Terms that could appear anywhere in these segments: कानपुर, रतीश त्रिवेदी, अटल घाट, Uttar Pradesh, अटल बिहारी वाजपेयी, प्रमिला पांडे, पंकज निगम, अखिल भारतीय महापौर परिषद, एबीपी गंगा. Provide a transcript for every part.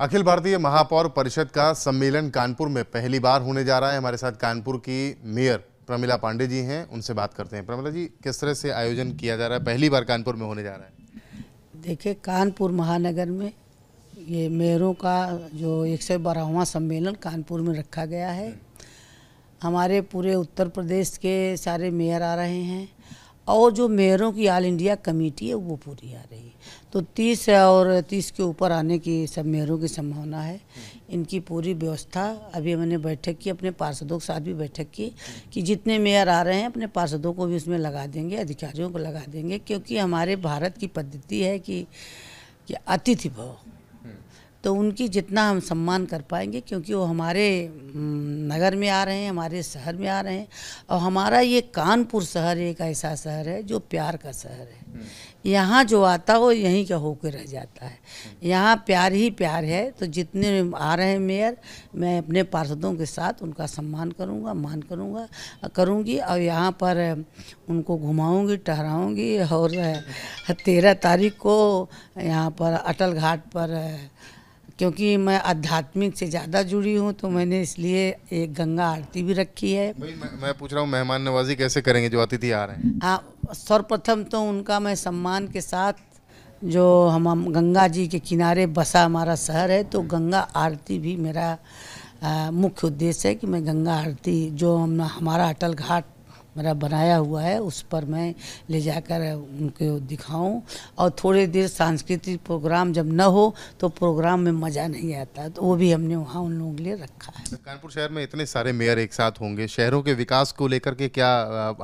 अखिल भारतीय महापौर परिषद का सम्मेलन कानपुर में पहली बार होने जा रहा है। हमारे साथ कानपुर की मेयर प्रमिला पांडे जी हैं, उनसे बात करते हैं। प्रमिला जी, किस तरह से आयोजन किया जा रहा है, पहली बार कानपुर में होने जा रहा है? देखिए, कानपुर महानगर में ये मेयरों का जो 112वां सम्मेलन कानपुर में रखा गया है। हमारे पूरे उत्तर प्रदेश के सारे मेयर आ रहे हैं और जो मेयरों की ऑल इंडिया कमेटी है वो पूरी आ रही है। तो 30 के ऊपर आने की सब मेयरों की संभावना है। इनकी पूरी व्यवस्था अभी मैंने बैठक की, अपने पार्षदों के साथ भी बैठक की कि जितने मेयर आ रहे हैं अपने पार्षदों को भी उसमें लगा देंगे, अधिकारियों को लगा देंगे, क्योंकि हमारे भारत की पद्धति है कि अतिथि भव। तो उनकी जितना हम सम्मान कर पाएंगे, क्योंकि वो हमारे नगर में आ रहे हैं, हमारे शहर में आ रहे हैं। और हमारा ये कानपुर शहर एक ऐसा शहर है जो प्यार का शहर है। यहाँ जो आता हो यहीं का होकर रह जाता है। यहाँ प्यार ही प्यार है। तो जितने आ रहे हैं मेयर, मैं अपने पार्षदों के साथ उनका सम्मान करूँगा, करूँगी और यहाँ पर उनको घुमाऊँगी, टहराऊँगी। और 13 तारीख को यहाँ पर अटल घाट पर, क्योंकि मैं आध्यात्मिक से ज़्यादा जुड़ी हूँ तो मैंने इसलिए एक गंगा आरती भी रखी है। मैं पूछ रहा हूँ, मेहमान नवाजी कैसे करेंगे जो अतिथि आ रहे हैं? हाँ, सर्वप्रथम तो उनका मैं सम्मान के साथ, जो हम गंगा जी के किनारे बसा हमारा शहर है, तो गंगा आरती भी मेरा मुख्य उद्देश्य है कि मैं गंगा आरती जो हमारा अटल घाट मेरा बनाया हुआ है उस पर मैं ले जाकर उनको दिखाऊं। और थोड़ी देर सांस्कृतिक प्रोग्राम जब न हो तो प्रोग्राम में मज़ा नहीं आता, तो वो भी हमने वहाँ उन लोगों के लिए रखा है। कानपुर शहर में इतने सारे मेयर एक साथ होंगे, शहरों के विकास को लेकर के क्या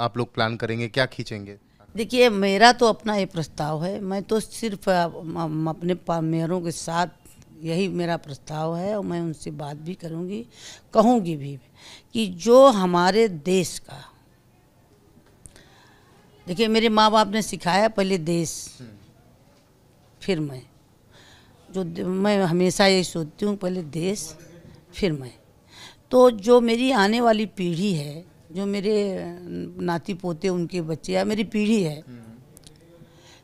आप लोग प्लान करेंगे, क्या खींचेंगे? देखिए, मेरा तो अपना ये प्रस्ताव है, मैं तो सिर्फ अपने मेयरों के साथ, यही मेरा प्रस्ताव है। और मैं उनसे बात भी करूँगी, कहूँगी भी कि जो हमारे देश का, देखिए मेरे माँ बाप ने सिखाया पहले देश फिर मैं, जो मैं हमेशा यही सोचती हूँ, पहले देश फिर मैं। तो जो मेरी आने वाली पीढ़ी है, जो मेरे नाती पोते उनके बच्चे या मेरी पीढ़ी है,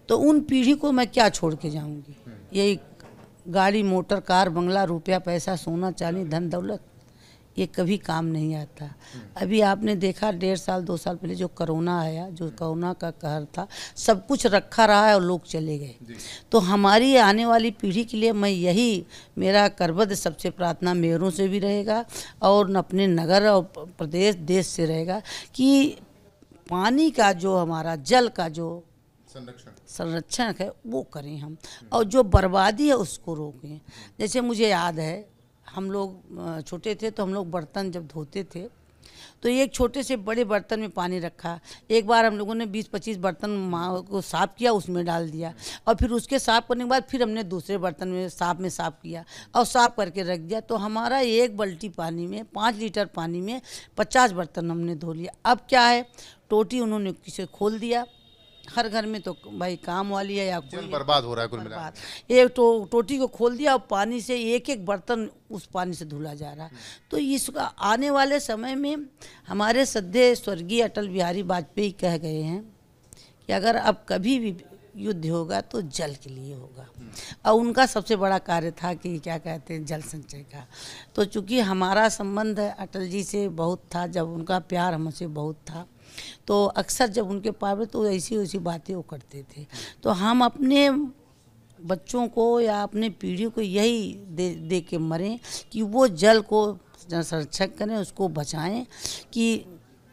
तो उन पीढ़ी को मैं क्या छोड़ के जाऊँगी? यही गाड़ी, मोटर, कार, बंगला, रुपया पैसा, सोना चांदी, धन दौलत, ये कभी काम नहीं आता। अभी आपने देखा 1.5 साल 2 साल पहले जो कोरोना आया, जो कोरोना का कहर था, सब कुछ रखा रहा है और लोग चले गए। तो हमारी आने वाली पीढ़ी के लिए मैं यही मेरा करबद्ध सबसे प्रार्थना मेयरों से भी रहेगा और अपने नगर और प्रदेश देश से रहेगा कि पानी का जो हमारा जल का जो संरक्षण है वो करें हम, और जो बर्बादी है उसको रोकें। जैसे मुझे याद है हम लोग छोटे थे तो हम लोग बर्तन जब धोते थे तो एक छोटे से बड़े बर्तन में पानी रखा। एक बार हम लोगों ने 20-25 बर्तन को साफ़ किया, उसमें डाल दिया और फिर उसके साफ़ करने के बाद फिर हमने दूसरे बर्तन में साफ़ किया और साफ़ करके रख दिया। तो हमारा एक बाल्टी पानी में, 5 लीटर पानी में 50 बर्तन हमने धो लिया। अब क्या है, टोटी उन्होंने किसे खोल दिया, हर घर में तो भाई काम वाली है या कोई बर्बाद हो रहा है, कुल मिलाकर एक टोटी को खोल दिया और पानी से एक बर्तन उस पानी से धुला जा रहा है। तो इसका आने वाले समय में हमारे सद्य स्वर्गीय अटल बिहारी वाजपेयी कह गए हैं कि अगर अब कभी भी युद्ध होगा तो जल के लिए होगा। और उनका सबसे बड़ा कार्य था कि क्या कहते हैं, जल संचय का। तो चूँकि हमारा संबंध अटल जी से बहुत था, जब उनका प्यार हमसे बहुत था, तो अक्सर जब उनके पास तो ऐसी बातें वो करते थे। तो हम अपने बच्चों को या अपने पीढ़ी को यही दे के मरें कि वो जल को संरक्षक करें, उसको बचाएं। कि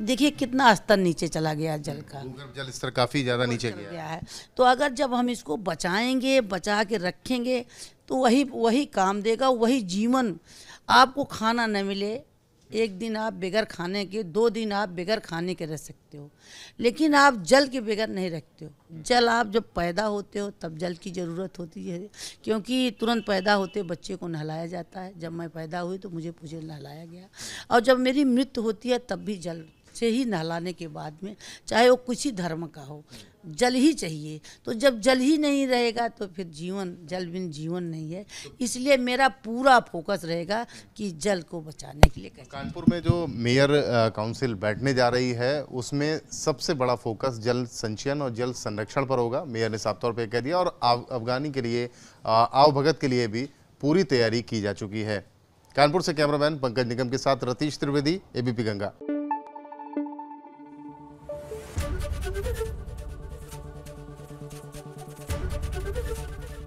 देखिए कितना स्तर नीचे चला गया जल का, जल स्तर काफ़ी ज़्यादा नीचे गया है। तो अगर जब हम इसको बचाएंगे, बचा के रखेंगे तो वही काम देगा, वही जीवन। आपको खाना न मिले, एक दिन आप बगैर खाने के, 2 दिन आप बगैर खाने के रह सकते हो, लेकिन आप जल के बगैर नहीं रखते हो। जल आप जब पैदा होते हो तब जल की ज़रूरत होती है, क्योंकि तुरंत पैदा होते बच्चे को नहलाया जाता है। जब मैं पैदा हुई तो मुझे नहलाया गया, और जब मेरी मृत्यु होती है तब भी जल से ही नहलाने के बाद में, चाहे वो किसी धर्म का हो, जल ही चाहिए। तो जब जल ही नहीं रहेगा तो फिर जीवन, जल बिन जीवन नहीं है। इसलिए मेरा पूरा फोकस रहेगा कि जल को बचाने के लिए। कानपुर में जो मेयर काउंसिल बैठने जा रही है उसमें सबसे बड़ा फोकस जल संचयन और जल संरक्षण पर होगा, मेयर ने साफ तौर पर कह दिया। और आवागमन के लिए, आवभगत के लिए भी पूरी तैयारी की जा चुकी है। कानपुर से कैमरामैन पंकज निगम के साथ रतीश त्रिवेदी, एबीपी गंगा।